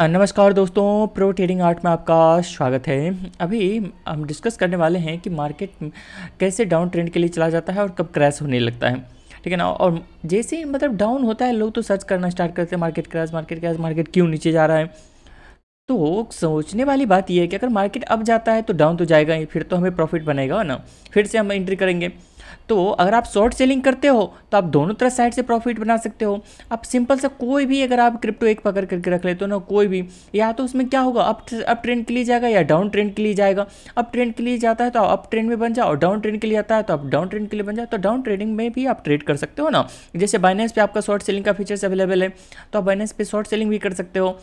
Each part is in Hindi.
नमस्कार दोस्तों, प्रो ट्रेडिंग आर्ट में आपका स्वागत है। अभी हम डिस्कस करने वाले हैं कि मार्केट कैसे डाउन ट्रेंड के लिए चला जाता है और कब क्रैश होने लगता है, ठीक है ना। और जैसे ही मतलब डाउन होता है, लोग तो सर्च करना स्टार्ट करते हैं market crash, market crash, market क्यों नीचे जा रहा है। तो सोचने वाली बात यह है कि अगर मार्केट अब जाता है तो डाउन तो जाएगा ही, फिर तो हमें प्रॉफिट बनेगा ना, फिर से हम एंट्री करेंगे। तो अगर आप शॉर्ट सेलिंग करते हो तो आप दोनों तरह साइड से प्रॉफिट बना सकते हो। आप सिंपल सा कोई भी अगर आप क्रिप्टो एक पकड़ करके रख लेते हो ना, कोई भी, या तो उसमें क्या होगा, अप ट्रेंड के लिए जाएगा या डाउन ट्रेंड के लिए जाएगा। अप ट्रेंड के लिए जाता है तो आप अप ट्रेंड में बन जाओ, और डाउन ट्रेंड के लिए आता है तो आप डाउन ट्रेंड के लिए बन जाओ। तो डाउन ट्रेडिंग में भी आप ट्रेड कर सकते हो ना। जैसे बाइनेंस पे आपका शॉर्ट सेलिंग का फीचर्स अवेलेबल है, तो आप बाइनेंस पे शॉर्ट सेलिंग भी कर सकते हो,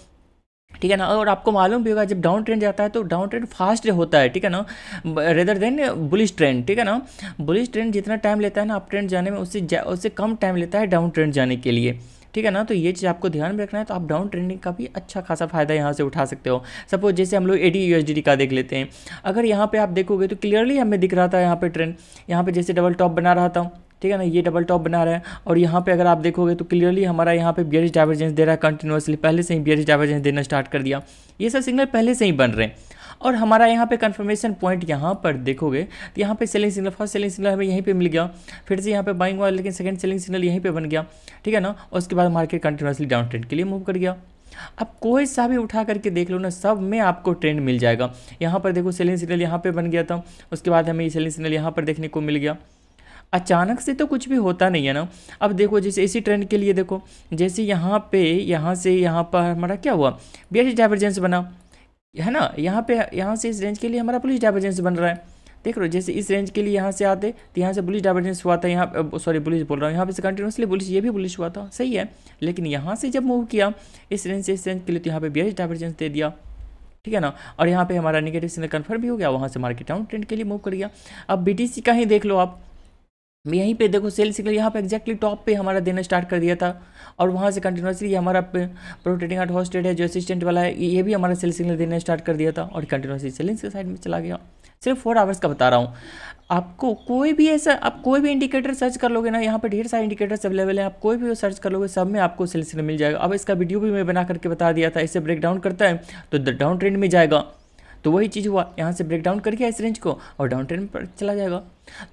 ठीक है ना। और आपको मालूम भी होगा जब डाउन ट्रेंड जाता है तो डाउन ट्रेंड फास्ट होता है, ठीक है ना, रेदर देन बुलिश ट्रेंड, ठीक है ना। बुलिश ट्रेंड जितना टाइम लेता है ना अप ट्रेंड जाने में, उससे कम टाइम लेता है डाउन ट्रेंड जाने के लिए, ठीक है ना। तो ये चीज़ आपको ध्यान में रखना है। तो आप डाउन ट्रेंडिंग का भी अच्छा खासा फायदा यहाँ से उठा सकते हो। सपोज जैसे हम लोग AUD USDT का देख लेते हैं। अगर यहाँ पे आप देखोगे तो क्लियरली हमें दिख रहा था यहाँ पे ट्रेंड, यहाँ पे जैसे डबल टॉप बना रहा था, ठीक है ना, ये डबल टॉप बना रहा है। और यहाँ पे अगर आप देखोगे तो क्लियरली हमारा यहाँ पे बियरिश डाइवर्जेंस दे रहा है, कंटिन्यूअसली पहले से ही बियरिश डाइवर्जेंस देना स्टार्ट कर दिया। ये सब सिग्नल पहले से ही बन रहे हैं। और हमारा यहाँ पे कंफर्मेशन पॉइंट यहाँ पर देखोगे तो यहाँ पे selling signal, first selling signal हमें यहीं पे मिल गया, फिर से यहाँ पे बाइंग हुआ, लेकिन सेकंड सेलिंग सिग्नल यहीं पे बन गया, ठीक है ना। उसके बाद मार्केट कंटिन्यूअसली डाउन ट्रेंड के लिए मूव कर गया। अब कोई सा भी उठा करके देख लो ना, सब में आपको ट्रेंड मिल जाएगा। यहाँ पर देखो सेलिंग सिग्नल यहाँ पर बन गया था, उसके बाद हमें ये सेलिंग सिग्नल यहाँ पर देखने को मिल गया। अचानक से तो कुछ भी होता नहीं है ना। अब देखो जैसे इसी ट्रेंड के लिए देखो, जैसे यहाँ पे यहाँ से यहाँ पर हमारा क्या हुआ, बेसिस डाइवर्जेंस बना है ना। यहाँ पे यहाँ से इस रेंज के लिए हमारा बुलिश डाइवर्जेंस बन रहा है, देख लो। जैसे इस रेंज के लिए यहाँ से आते तो यहाँ से बुलिश डाइवर्जेंस हुआ था, यहाँ सॉरी बुलिश बोल रहा हूँ, यहाँ पे से कंटिन्यूसली बुलिश, ये भी बुलिश हुआ था, सही है। लेकिन यहाँ से जब मूव किया इस रेंज से इस रेंज के लिए तो यहाँ पे बेसिस डाइवर्जेंस दे दिया, ठीक है ना। और यहाँ पे हमारा नेगेटिव सिग्नल कन्फर्म भी हो गया, वहाँ से मार्केट डाउन ट्रेंड के लिए मूव कर गया। अब BTC का ही देख लो आप, यहीं पे देखो सेल सिग्नल यहाँ पे एक्जैक्टली टॉप पे हमारा देना स्टार्ट कर दिया था, और वहाँ से कंटिन्यूसली हमारा प्रो ट्रेडिंग आर्ट होस्टेड है जो असिस्टेंट वाला है, ये भी हमारा सेल सिग्नल देना स्टार्ट कर दिया था और कंटिन्यूसली सेलिंग के साइड में चला गया। सिर्फ 4 आवर्स का बता रहा हूँ आपको। कोई भी ऐसा आप कोई भी इंडिकेटर सर्च कर लोगे ना, यहाँ पे ढेर सारे इंडिकेटर्स अवेलेबल हैं, आप कोई भी सर्च कर लोगे सब में आपको सेल सिग्नल मिल जाएगा। अब इसका वीडियो भी मैं बना करके बता दिया था, इससे ब्रेकडाउन करता है तो डाउन ट्रेंड में जाएगा। तो वही चीज़ हुआ, यहाँ से ब्रेकडाउन करके इस रेंज को और डाउन ट्रेंड पर चला जाएगा।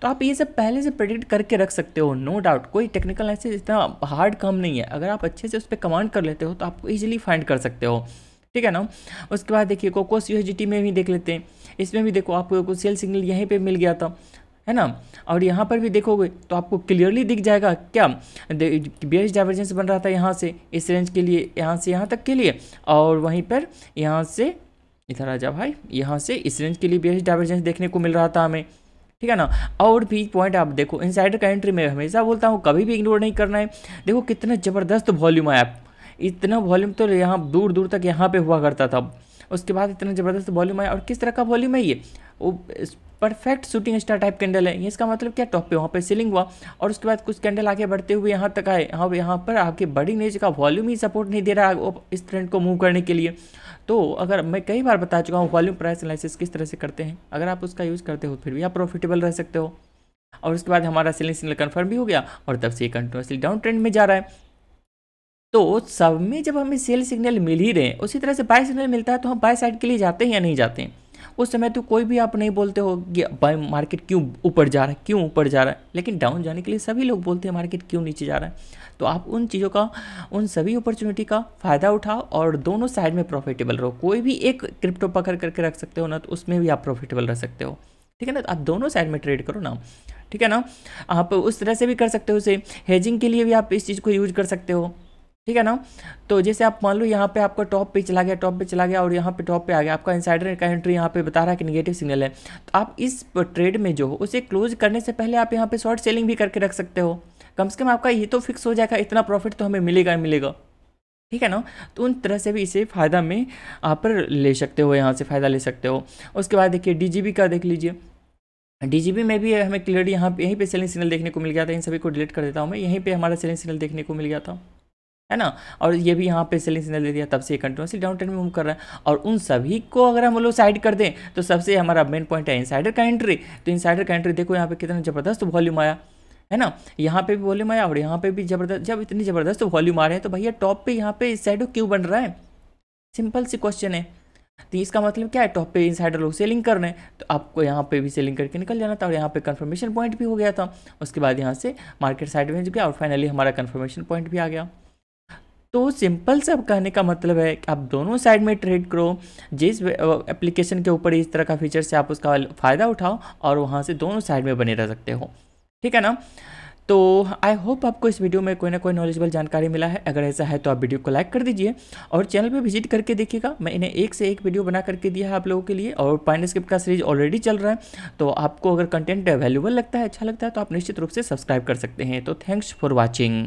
तो आप ये सब पहले से प्रेडिक्ट करके रख सकते हो, नो डाउट। कोई टेक्निकल एनालिसिस इतना हार्ड काम नहीं है, अगर आप अच्छे से उस पर कमांड कर लेते हो तो आप इजीली फाइंड कर सकते हो, ठीक है ना। उसके बाद देखिए COCUSDT में भी देख लेते हैं, इसमें भी देखो आपको सेल सिग्नल यहीं पर मिल गया था, है ना। और यहाँ पर भी देखोगे तो आपको क्लियरली दिख जाएगा क्या बेस डाइवर्जेंस बन रहा था, यहाँ से इस रेंज के लिए, यहाँ से यहाँ तक के लिए, और वहीं पर यहाँ से इधर आ जा भाई, यहाँ से इस रेंज के लिए बेसिस डाइवर्जेंस देखने को मिल रहा था हमें, ठीक है ना। और भी पॉइंट आप देखो, इनसाइडर का एंट्री में हमेशा बोलता हूँ कभी भी इग्नोर नहीं करना है। देखो कितना ज़बरदस्त वॉल्यूम है, आप इतना वॉल्यूम तो यहाँ दूर दूर तक यहाँ पे हुआ करता था, उसके बाद इतना ज़बरदस्त वॉल्यूम आया। और किस तरह का वॉल्यूम है ये, वो perfect shooting star type candle है। इसका मतलब क्या, टॉप पे वहाँ पे सेलिंग हुआ और उसके बाद कुछ कैंडल आगे बढ़ते हुए यहाँ तक आए, यहाँ पर आपके बड़ी नेज का वॉल्यूम ही सपोर्ट नहीं दे रहा है इस ट्रेंड को मूव करने के लिए। तो अगर मैं कई बार बता चुका हूँ वॉल्यूम प्राइस एनालिसिस किस तरह से करते हैं, अगर आप उसका यूज़ करते हो फिर भी आप प्रॉफिटेबल रह सकते हो। और उसके बाद हमारा सेलिंग सिग्नल कन्फर्म भी हो गया और तब से ये कंटिन्यूसली डाउन ट्रेंड में जा रहा है। तो सब में जब हमें सेल सिग्नल मिल ही रहे हैं, उसी तरह से बाय सिग्नल मिलता है तो हम बाय साइड के लिए जाते हैं या नहीं जाते हैं। उस समय तो कोई भी आप नहीं बोलते हो कि बाय मार्केट क्यों ऊपर जा रहा है, क्यों ऊपर जा रहा है, लेकिन डाउन जाने के लिए सभी लोग बोलते हैं मार्केट क्यों नीचे जा रहा है। तो आप उन चीज़ों का, उन सभी अपॉर्चुनिटी का फ़ायदा उठाओ और दोनों साइड में प्रॉफिटेबल रहो। कोई भी एक क्रिप्टो पकड़ करके रख सकते हो ना, तो उसमें भी आप प्रॉफिटेबल रह सकते हो, ठीक है ना। तो आप दोनों साइड में ट्रेड करो ना, ठीक है ना। आप उस तरह से भी कर सकते हो, उसे हेजिंग के लिए भी आप इस चीज़ को यूज कर सकते हो, ठीक है ना। तो जैसे आप मान लो यहाँ पे आपका टॉप पे चला गया, टॉप पे चला गया और यहाँ पे टॉप पे आ गया, आपका इनसाइडर का एंट्री यहाँ पे बता रहा है कि नेगेटिव सिग्नल है, तो आप इस ट्रेड में जो हो उसे क्लोज करने से पहले आप यहाँ पे शॉर्ट सेलिंग भी करके रख सकते हो। कम से कम आपका ये तो फिक्स हो जाएगा, इतना प्रॉफिट तो हमें मिलेगा ही मिलेगा, ठीक है ना। तो उन तरह से भी इसे फ़ायदा में आप ले सकते हो, यहाँ से फ़ायदा ले सकते हो। उसके बाद देखिए DGB का देख लीजिए, DGB में भी हमें क्लियरली यहाँ पे यहीं पर सेलिंग सिग्नल देखने को मिल गया था। इन सभी को डिलीट कर देता हूँ मैं, यहीं पर हमारा सेलिंग सिग्नल देखने को मिल गया था, है ना। और ये भी यहाँ पे सेलिंग सिग्नल दे दिया, तब से ये कंटिन्यूसली डाउन ट्रेंड में मूव कर रहा है। और उन सभी को अगर हम लोग साइड कर दें तो सबसे हमारा मेन पॉइंट है इनसाइडर का एंट्री। तो इनसाइडर का एंट्री देखो यहाँ पे कितना ज़बरदस्त वॉल्यूम आया, है ना। यहाँ पे भी वॉल्यूम आया और यहाँ पे भी ज़बरदस्त। जब इतनी ज़बरदस्त वॉल्यूम आ रहे हैं तो भैया टॉप पर यहाँ पे इस साइड क्यों बन रहा है, सिंपल सी क्वेश्चन है। तो इसका मतलब क्या है, टॉप पे इनसाइडर लोग सेलिंग कर रहे हैं, तो आपको यहाँ पे भी सेलिंग करके निकल जाना था और यहाँ पे कंफर्मेशन पॉइंट भी हो गया था। उसके बाद यहाँ से मार्केट साइड में जो गया और फाइनली हमारा कंफर्मेशन पॉइंट भी आ गया। तो सिंपल से अब कहने का मतलब है कि आप दोनों साइड में ट्रेड करो, जिस एप्लीकेशन के ऊपर इस तरह का फीचर से आप उसका फ़ायदा उठाओ और वहाँ से दोनों साइड में बने रह सकते हो, ठीक है ना। तो आई होप आपको इस वीडियो में कोई ना कोई नॉलेजेबल जानकारी मिला है। अगर ऐसा है तो आप वीडियो को लाइक कर दीजिए और चैनल पे विजिट करके देखिएगा। मैंने एक से एक वीडियो बना करके दिया है आप लोगों के लिए और पाइन स्क्रिप्ट का सीरीज ऑलरेडी चल रहा है। तो आपको अगर कंटेंट वैल्यूबल लगता है, अच्छा लगता है, तो आप निश्चित रूप से सब्सक्राइब कर सकते हैं। तो थैंक्स फॉर वॉचिंग।